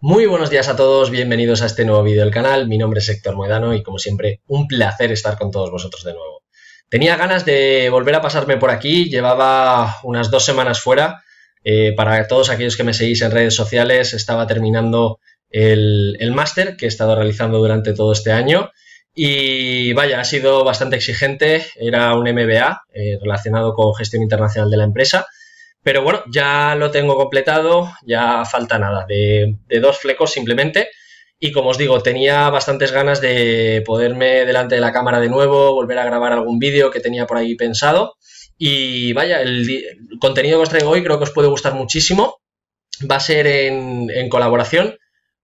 Muy buenos días a todos, bienvenidos a este nuevo vídeo del canal. Mi nombre es Héctor Mohedano y como siempre un placer estar con todos vosotros de nuevo. Tenía ganas de volver a pasarme por aquí, llevaba unas 2 semanas fuera. Para todos aquellos que me seguís en redes sociales, estaba terminando el máster que he estado realizando durante todo este año y vaya, ha sido bastante exigente. Era un MBA relacionado con gestión internacional de la empresa. Pero bueno, ya lo tengo completado, ya falta nada, de 2 flecos simplemente. Y como os digo, tenía bastantes ganas de poderme delante de la cámara de nuevo, volver a grabar algún vídeo que tenía por ahí pensado. Y vaya, el contenido que os traigo hoy creo que os puede gustar muchísimo. Va a ser en colaboración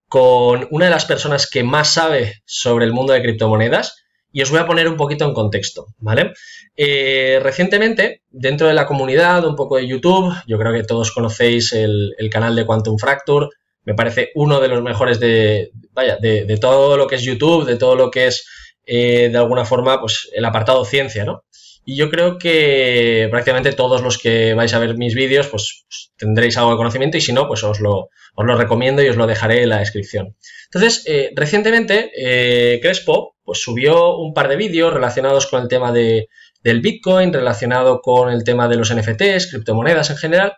con una de las personas que más sabe sobre el mundo de criptomonedas. Y os voy a poner un poquito en contexto, ¿vale? Recientemente, dentro de la comunidad, un poco de YouTube, yo creo que todos conocéis el canal de Quantum Fracture. Me parece uno de los mejores de todo lo que es YouTube, de todo lo que es, de alguna forma, pues el apartado ciencia, ¿no? Y yo creo que prácticamente todos los que vais a ver mis vídeos, pues tendréis algo de conocimiento y si no, pues os lo recomiendo y os lo dejaré en la descripción. Entonces, recientemente Crespo pues subió un par de vídeos relacionados con el tema del Bitcoin, relacionado con el tema de los NFTs, criptomonedas en general.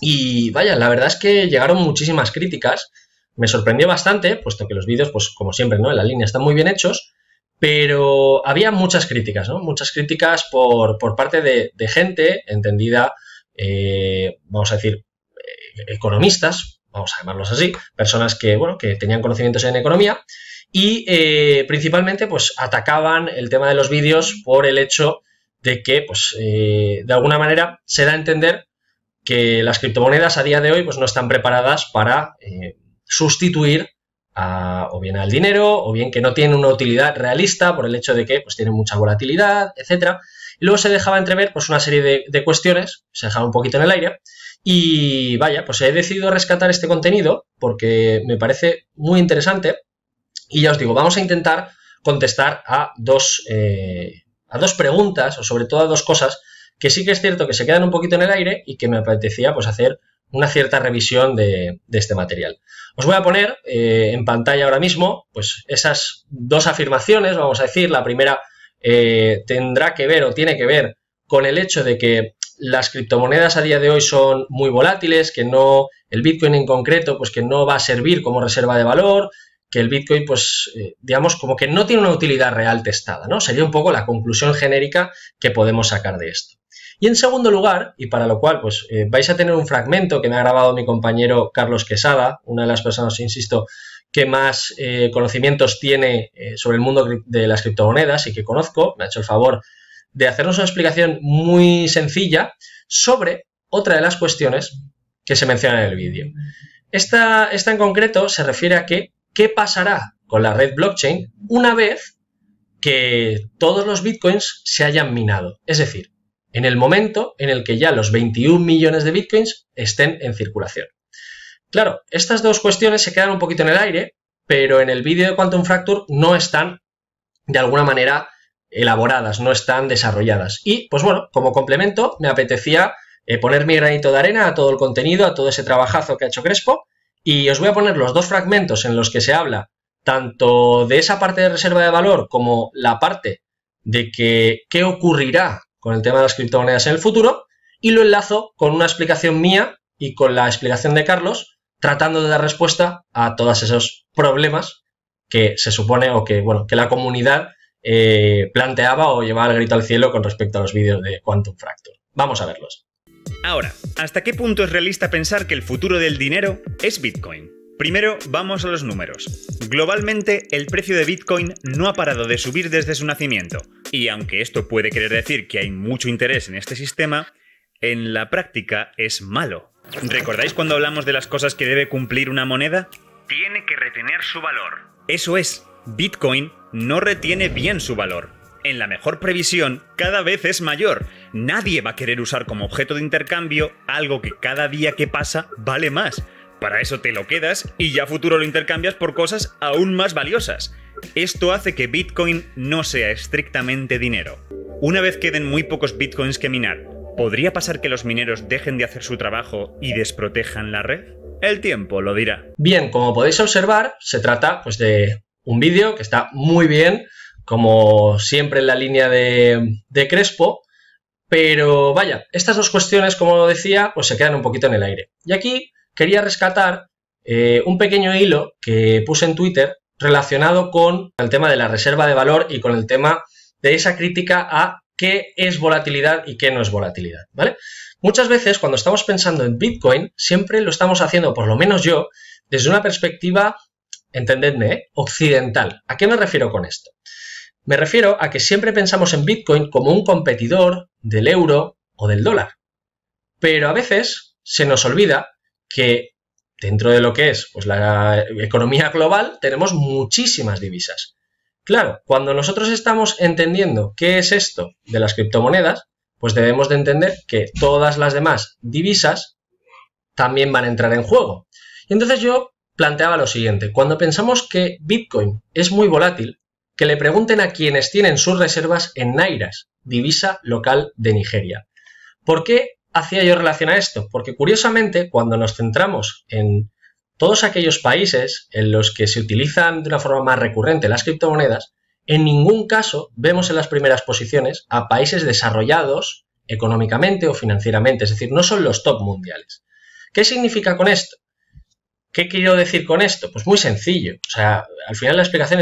Y vaya, la verdad es que llegaron muchísimas críticas. Me sorprendió bastante, puesto que los vídeos, pues como siempre, ¿no?, en la línea están muy bien hechos. Pero había muchas críticas, ¿no? Muchas críticas por parte de gente entendida, vamos a decir, economistas, vamos a llamarlos así, personas que, bueno, que tenían conocimientos en economía y principalmente pues atacaban el tema de los vídeos por el hecho de que, pues, de alguna manera se da a entender que las criptomonedas a día de hoy pues no están preparadas para sustituir o bien al dinero, o bien que no tiene una utilidad realista por el hecho de que pues tiene mucha volatilidad, etcétera. Y luego se dejaba entrever pues una serie de cuestiones, se dejaba un poquito en el aire y vaya, pues he decidido rescatar este contenido porque me parece muy interesante y ya os digo, vamos a intentar contestar a dos preguntas o sobre todo a 2 cosas que sí que es cierto que se quedan un poquito en el aire y que me apetecía pues hacer una cierta revisión de este material. Os voy a poner en pantalla ahora mismo pues esas 2 afirmaciones, vamos a decir. La primera tendrá que ver o tiene que ver con el hecho de que las criptomonedas a día de hoy son muy volátiles, que no, el Bitcoin en concreto, pues que no va a servir como reserva de valor, que el Bitcoin pues digamos como que no tiene una utilidad real testada, ¿no? Sería un poco la conclusión genérica que podemos sacar de esto. Y en segundo lugar, y para lo cual pues vais a tener un fragmento que me ha grabado mi compañero Carlos Quesada, una de las personas, insisto, que más conocimientos tiene sobre el mundo de las criptomonedas y que conozco. Me ha hecho el favor de hacernos una explicación muy sencilla sobre otra de las cuestiones que se mencionan en el vídeo. Esta en concreto se refiere a que qué pasará con la red blockchain una vez que todos los bitcoins se hayan minado. Es decir, en el momento en el que ya los 21 millones de bitcoins estén en circulación. Claro, estas 2 cuestiones se quedan un poquito en el aire, pero en el vídeo de Quantum Fracture no están de alguna manera elaboradas, no están desarrolladas. Y, pues bueno, como complemento me apetecía poner mi granito de arena a todo el contenido, a todo ese trabajazo que ha hecho Crespo, y os voy a poner los 2 fragmentos en los que se habla tanto de esa parte de reserva de valor como la parte de que qué ocurrirá con el tema de las criptomonedas en el futuro, y lo enlazo con una explicación mía y con la explicación de Carlos, tratando de dar respuesta a todos esos problemas que se supone o que, bueno, que la comunidad planteaba o llevaba el grito al cielo con respecto a los vídeos de Quantum Fracture. Vamos a verlos. Ahora, ¿hasta qué punto es realista pensar que el futuro del dinero es Bitcoin? Primero, vamos a los números. Globalmente, el precio de Bitcoin no ha parado de subir desde su nacimiento. Y aunque esto puede querer decir que hay mucho interés en este sistema, en la práctica es malo. ¿Recordáis cuando hablamos de las cosas que debe cumplir una moneda? Tiene que retener su valor. Eso es, Bitcoin no retiene bien su valor. En la mejor previsión, cada vez es mayor. Nadie va a querer usar como objeto de intercambio algo que cada día que pasa vale más. Para eso te lo quedas y ya a futuro lo intercambias por cosas aún más valiosas. Esto hace que Bitcoin no sea estrictamente dinero. Una vez queden muy pocos bitcoins que minar, ¿podría pasar que los mineros dejen de hacer su trabajo y desprotejan la red? El tiempo lo dirá. Bien, como podéis observar, se trata pues de un vídeo que está muy bien, como siempre en la línea de Crespo, pero vaya, estas dos cuestiones, como decía, pues se quedan un poquito en el aire. Y aquí quería rescatar un pequeño hilo que puse en Twitter relacionado con el tema de la reserva de valor y con el tema de esa crítica a qué es volatilidad y qué no es volatilidad, ¿vale? Muchas veces cuando estamos pensando en Bitcoin siempre lo estamos haciendo, por lo menos yo, desde una perspectiva, entendedme, occidental. ¿A qué me refiero con esto? Me refiero a que siempre pensamos en Bitcoin como un competidor del euro o del dólar. Pero a veces se nos olvida que dentro de lo que es pues, la economía global tenemos muchísimas divisas. Claro, cuando nosotros estamos entendiendo qué es esto de las criptomonedas, pues debemos de entender que todas las demás divisas también van a entrar en juego. Y entonces yo planteaba lo siguiente: cuando pensamos que Bitcoin es muy volátil, que le pregunten a quienes tienen sus reservas en nairas, divisa local de Nigeria. ¿Por qué hacía yo relación a esto? Porque curiosamente cuando nos centramos en todos aquellos países en los que se utilizan de una forma más recurrente las criptomonedas, en ningún caso vemos en las primeras posiciones a países desarrollados económicamente o financieramente, es decir, no son los top mundiales. ¿Qué significa con esto? ¿Qué quiero decir con esto? Pues muy sencillo, o sea, al final la explicación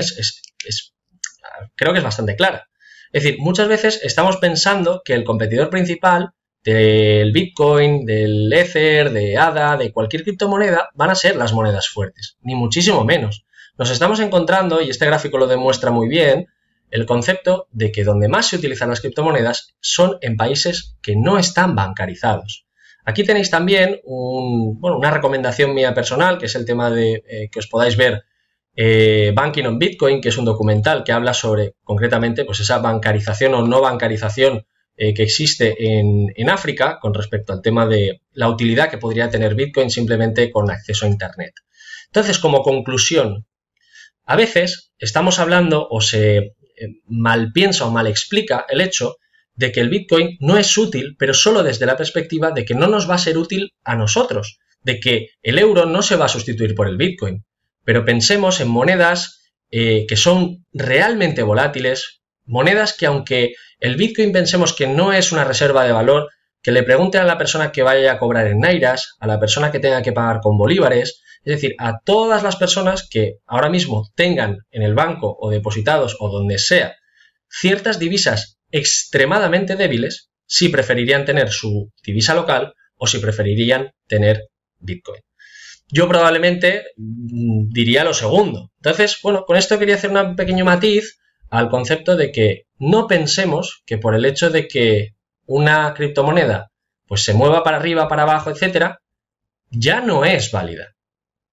creo que es bastante clara. Es decir, muchas veces estamos pensando que el competidor principal del Bitcoin, del Ether, de ADA, de cualquier criptomoneda, van a ser las monedas fuertes, ni muchísimo menos. Nos estamos encontrando, y este gráfico lo demuestra muy bien, el concepto de que donde más se utilizan las criptomonedas son en países que no están bancarizados. Aquí tenéis también una recomendación mía personal, que es el tema de que os podáis ver Banking on Bitcoin, que es un documental que habla sobre concretamente pues, esa bancarización o no bancarización que existe en África con respecto al tema de la utilidad que podría tener Bitcoin simplemente con acceso a Internet. Entonces, como conclusión, a veces estamos hablando o se mal piensa o mal explica el hecho de que el Bitcoin no es útil, pero solo desde la perspectiva de que no nos va a ser útil a nosotros, de que el euro no se va a sustituir por el Bitcoin. Pero pensemos en monedas que son realmente volátiles, monedas que aunque el Bitcoin pensemos que no es una reserva de valor, que le pregunten a la persona que vaya a cobrar en nairas, a la persona que tenga que pagar con bolívares, es decir, a todas las personas que ahora mismo tengan en el banco o depositados o donde sea ciertas divisas extremadamente débiles, si preferirían tener su divisa local o si preferirían tener Bitcoin. Yo probablemente diría lo segundo. Entonces, bueno, con esto quería hacer un pequeño matiz al concepto de que no pensemos que por el hecho de que una criptomoneda pues se mueva para arriba, para abajo, etcétera, ya no es válida.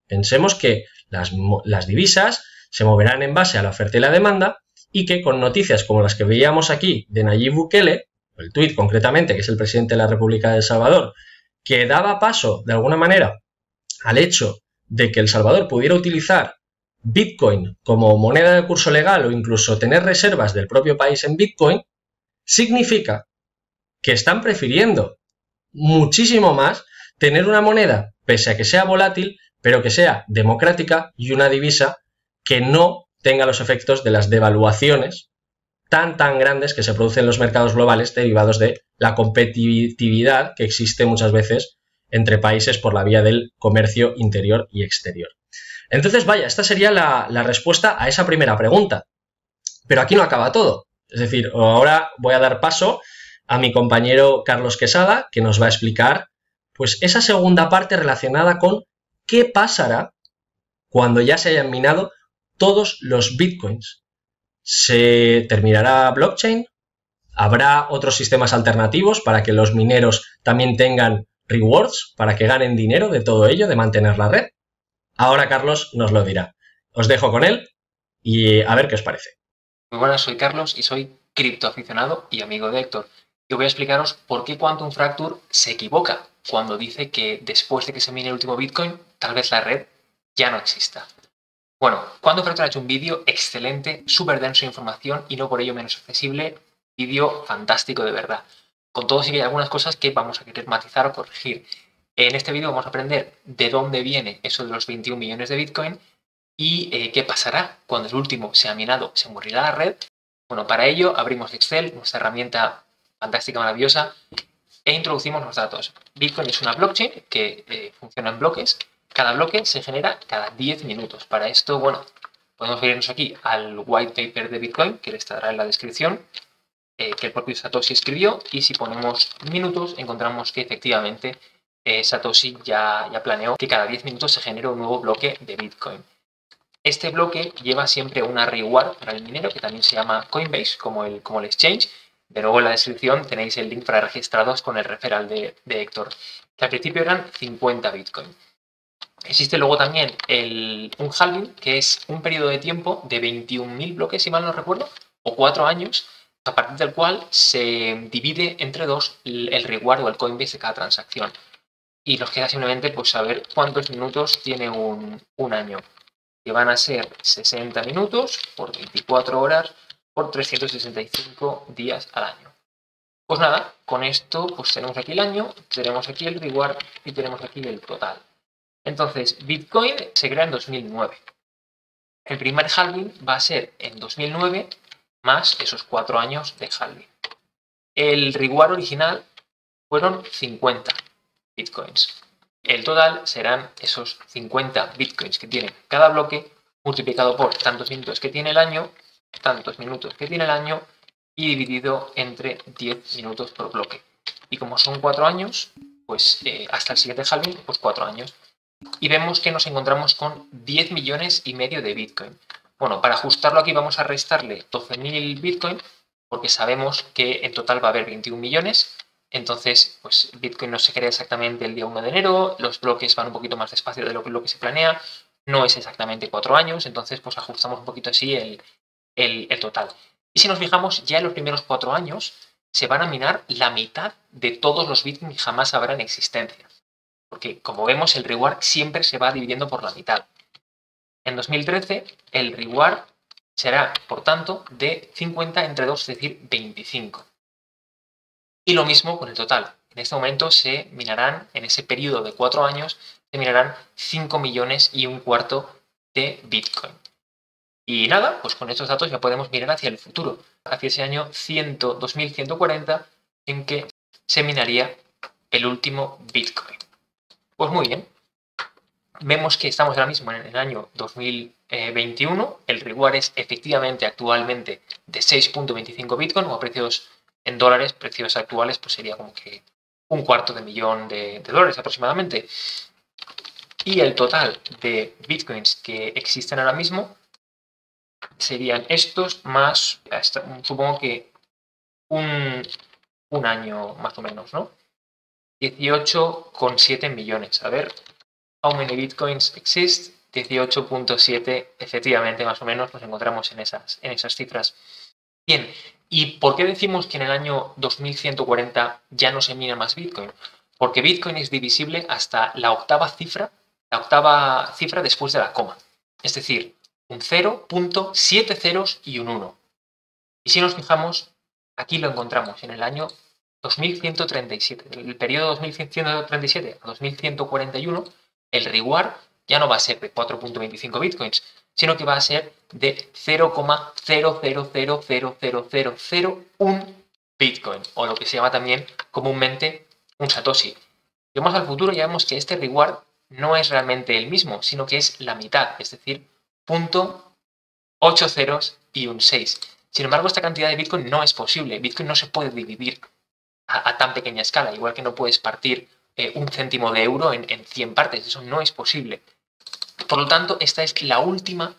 Pensemos que las divisas se moverán en base a la oferta y la demanda y que con noticias como las que veíamos aquí de Nayib Bukele, el tuit concretamente, que es el presidente de la República de El Salvador, que daba paso de alguna manera al hecho de que El Salvador pudiera utilizar Bitcoin como moneda de curso legal o incluso tener reservas del propio país en Bitcoin, significa que están prefiriendo muchísimo más tener una moneda, pese a que sea volátil, pero que sea democrática y una divisa que no tenga los efectos de las devaluaciones tan grandes que se producen en los mercados globales derivados de la competitividad que existe muchas veces entre países por la vía del comercio interior y exterior. Entonces, vaya, esta sería la respuesta a esa primera pregunta. Pero aquí no acaba todo. Es decir, ahora voy a dar paso a mi compañero Carlos Quesada, que nos va a explicar pues, esa segunda parte relacionada con qué pasará cuando ya se hayan minado todos los bitcoins. ¿Se terminará blockchain? ¿Habrá otros sistemas alternativos para que los mineros también tengan rewards, para que ganen dinero de todo ello, de mantener la red? Ahora Carlos nos lo dirá. Os dejo con él y a ver qué os parece. Muy buenas, soy Carlos y soy criptoaficionado y amigo de Héctor. Yo voy a explicaros por qué Quantum Fracture se equivoca cuando dice que después de que se mine el último Bitcoin, tal vez la red ya no exista. Bueno, Quantum Fracture ha hecho un vídeo excelente, súper denso de información y no por ello menos accesible, vídeo fantástico de verdad. Con todo sí que hay algunas cosas que vamos a querer matizar o corregir. En este video vamos a aprender de dónde viene eso de los 21 millones de Bitcoin y qué pasará cuando el último sea minado, se morirá la red. Bueno, para ello abrimos Excel, nuestra herramienta fantástica, maravillosa, e introducimos los datos. Bitcoin es una blockchain que funciona en bloques. Cada bloque se genera cada 10 minutos. Para esto, bueno, podemos irnos aquí al white paper de Bitcoin, que estará en la descripción, que el propio Satoshi escribió, y si ponemos minutos encontramos que efectivamente Satoshi ya planeó que cada 10 minutos se genera un nuevo bloque de Bitcoin. Este bloque lleva siempre una reward para el minero, que también se llama Coinbase, como el exchange. De nuevo, en la descripción tenéis el link para registrados con el referral de Héctor, que al principio eran 50 Bitcoin. Existe luego también un halving, que es un periodo de tiempo de 21.000 bloques, si mal no recuerdo, o 4 años, a partir del cual se divide entre dos el reward o el Coinbase de cada transacción. Y nos queda simplemente pues saber cuántos minutos tiene un año, que van a ser 60 minutos por 24 horas por 365 días al año. Pues nada, con esto pues tenemos aquí el año, tenemos aquí el reward y tenemos aquí el total. Entonces, Bitcoin se crea en 2009. El primer halving va a ser en 2009 más esos 4 años de halving. El reward original fueron 50 bitcoins. El total serán esos 50 bitcoins que tiene cada bloque, multiplicado por tantos minutos que tiene el año, y dividido entre 10 minutos por bloque. Y como son 4 años, pues hasta el siguiente halving, pues 4 años. Y vemos que nos encontramos con 10 millones y medio de Bitcoin. Bueno, para ajustarlo aquí vamos a restarle 12.000 Bitcoin, porque sabemos que en total va a haber 21 millones. Entonces, pues Bitcoin no se crea exactamente el día 1 de enero, los bloques van un poquito más despacio de lo que se planea, no es exactamente 4 años, entonces pues ajustamos un poquito así el total. Y si nos fijamos, ya en los primeros 4 años se van a minar la mitad de todos los Bitcoin que jamás habrá en existencia. Porque, como vemos, el reward siempre se va dividiendo por la mitad. En 2013, el reward será, por tanto, de 50 entre 2, es decir, 25. Y lo mismo con el total. En este momento se minarán, en ese periodo de 4 años, se minarán 5 millones y un cuarto de Bitcoin. Y nada, pues con estos datos ya podemos mirar hacia el futuro, hacia ese año 2140, en que se minaría el último Bitcoin. Pues muy bien, vemos que estamos ahora mismo en el año 2021, el reward es efectivamente actualmente de 6.25 Bitcoin, o a precios en dólares, precios actuales, pues sería como que un cuarto de millón de dólares aproximadamente. Y el total de Bitcoins que existen ahora mismo serían estos más, supongo que un año más o menos, ¿no? 18,7 millones. A ver, how many bitcoins exist? 18,7, efectivamente, más o menos, nos encontramos en esas cifras. Bien, ¿y por qué decimos que en el año 2140 ya no se mina más bitcoin? Porque bitcoin es divisible hasta la octava cifra después de la coma. Es decir, un 0.7 ceros y un 1. Y si nos fijamos, aquí lo encontramos en el año 2137, el periodo 2137 a 2141, el reward ya no va a ser de 4.25 bitcoins, sino que va a ser de 0,0000001 bitcoin, o lo que se llama también comúnmente un satoshi. Si vamos al futuro, ya vemos que este reward no es realmente el mismo, sino que es la mitad, es decir, 0.8 ceros y un 6. Sin embargo, esta cantidad de bitcoin no es posible, bitcoin no se puede dividir a tan pequeña escala, igual que no puedes partir un céntimo de euro en 100 partes, eso no es posible. Por lo tanto, esta es el último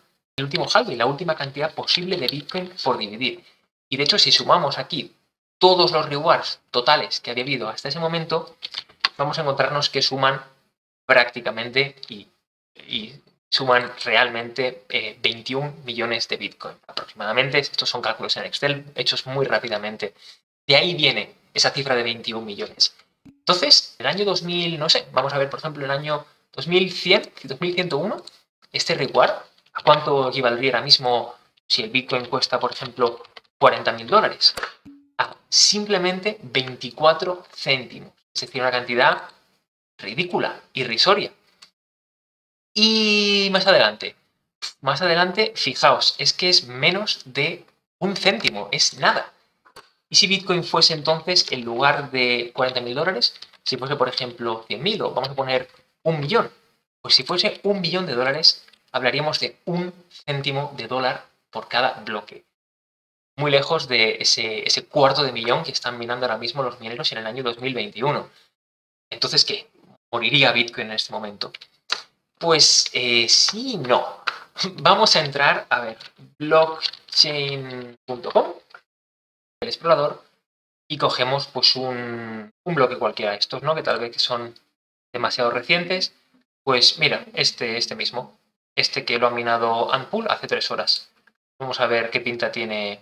halving, la última cantidad posible de Bitcoin por dividir. Y de hecho, si sumamos aquí todos los rewards totales que había habido hasta ese momento, vamos a encontrarnos que suman prácticamente y suman realmente 21 millones de Bitcoin aproximadamente. Estos son cálculos en Excel hechos muy rápidamente. De ahí viene esa cifra de 21 millones. Entonces, el año 2000, no sé, vamos a ver, por ejemplo, el año 2100, 2101, este reward, ¿a cuánto equivaldría ahora mismo si el Bitcoin cuesta, por ejemplo, 40.000 dólares? A simplemente 24 céntimos, es decir, una cantidad ridícula, irrisoria. Y más adelante, fijaos, es que es menos de 1 céntimo, es nada. Y si Bitcoin fuese entonces, en lugar de 40.000 dólares, si fuese, por ejemplo, 100.000 o vamos a poner 1 millón, pues si fuese 1 millón de dólares, hablaríamos de 1 céntimo de dólar por cada bloque. Muy lejos de ese cuarto de millón que están minando ahora mismo los mineros en el año 2021. Entonces, ¿qué? ¿Moriría Bitcoin en este momento? Pues sí, no. Vamos a entrar, a ver, blockchain.com, el explorador, y cogemos pues un bloque cualquiera. Estos, ¿no? Que tal vez son demasiado recientes. Pues mira, este mismo. Este que lo ha minado AntPool hace 3 horas. Vamos a ver qué pinta tiene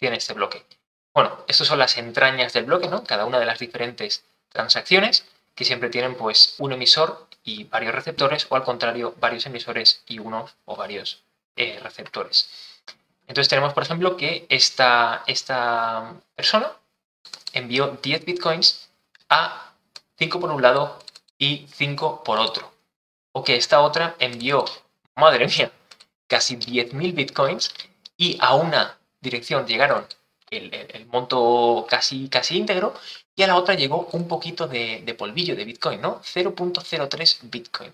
este bloque. Bueno, estas son las entrañas del bloque, ¿no? Cada una de las diferentes transacciones que siempre tienen pues un emisor y varios receptores, o al contrario, varios emisores y unos o varios receptores. Entonces tenemos, por ejemplo, que esta persona envió 10 bitcoins a 5 por un lado y 5 por otro. O que esta otra envió, madre mía, casi 10.000 bitcoins y a una dirección llegaron el monto casi íntegro y a la otra llegó un poquito de polvillo de bitcoin, ¿no? 0.03 bitcoin.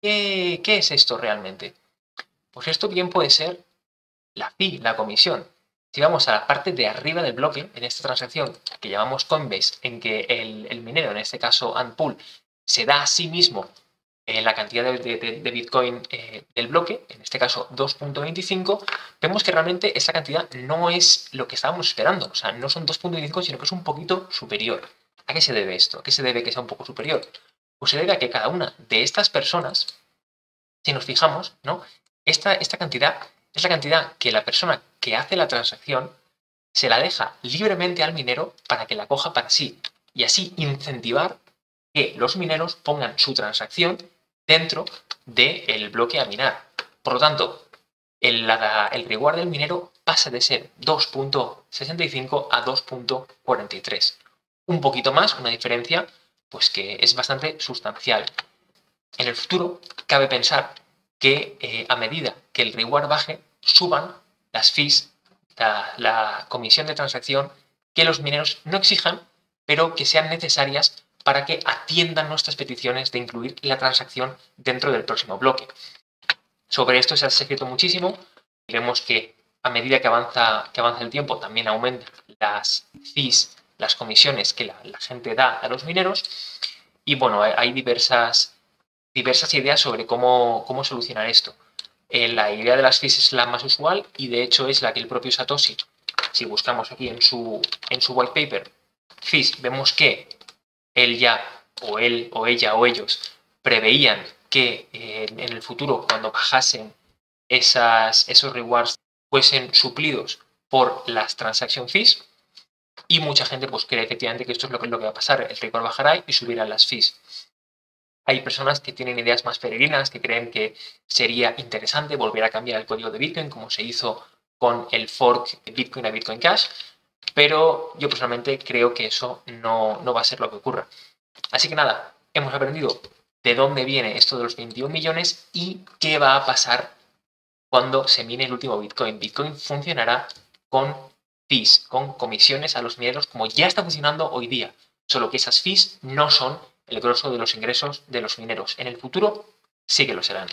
¿Qué es esto realmente? Pues esto bien puede ser la fee, la comisión. Si vamos a la parte de arriba del bloque, en esta transacción que llamamos Coinbase, en que el minero, en este caso AntPool, se da a sí mismo la cantidad de Bitcoin del bloque, en este caso 2.25, vemos que realmente esa cantidad no es lo que estábamos esperando. O sea, no son 2.25, sino que es un poquito superior. ¿A qué se debe esto? ¿A qué se debe que sea un poco superior? Pues se debe a que cada una de estas personas, si nos fijamos, ¿no? Esta cantidad es la cantidad que la persona que hace la transacción se la deja libremente al minero para que la coja para sí. Y así incentivar que los mineros pongan su transacción dentro del bloque a minar. Por lo tanto, el reward del minero pasa de ser 2.65 a 2.43. Un poquito más, una diferencia pues que es bastante sustancial. En el futuro, cabe pensar que a medida que el reward baje, suban las fees, la comisión de transacción, que los mineros no exijan, pero que sean necesarias para que atiendan nuestras peticiones de incluir la transacción dentro del próximo bloque. Sobre esto se ha escrito muchísimo. Veremos que a medida que avanza el tiempo también aumentan las fees, las comisiones que la gente da a los mineros. Y bueno, hay diversas ideas sobre cómo solucionar esto. La idea de las fees es la más usual y de hecho es la que el propio Satoshi, si buscamos aquí en su white paper, fees, vemos que él ya, o él, o ella, o ellos, preveían que en el futuro, cuando bajasen esos rewards, fuesen suplidos por las transaction fees. Y mucha gente pues cree efectivamente que esto es lo que va a pasar. El reward bajará y subirán las fees. Hay personas que tienen ideas más peregrinas, que creen que sería interesante volver a cambiar el código de Bitcoin, como se hizo con el fork de Bitcoin a Bitcoin Cash. Pero yo personalmente creo que eso no va a ser lo que ocurra. Así que nada, hemos aprendido de dónde viene esto de los 21 millones y qué va a pasar cuando se mine el último Bitcoin. Bitcoin funcionará con fees, con comisiones a los mineros, como ya está funcionando hoy día. Solo que esas fees no son el grosso de los ingresos de los mineros. En el futuro sí que lo serán.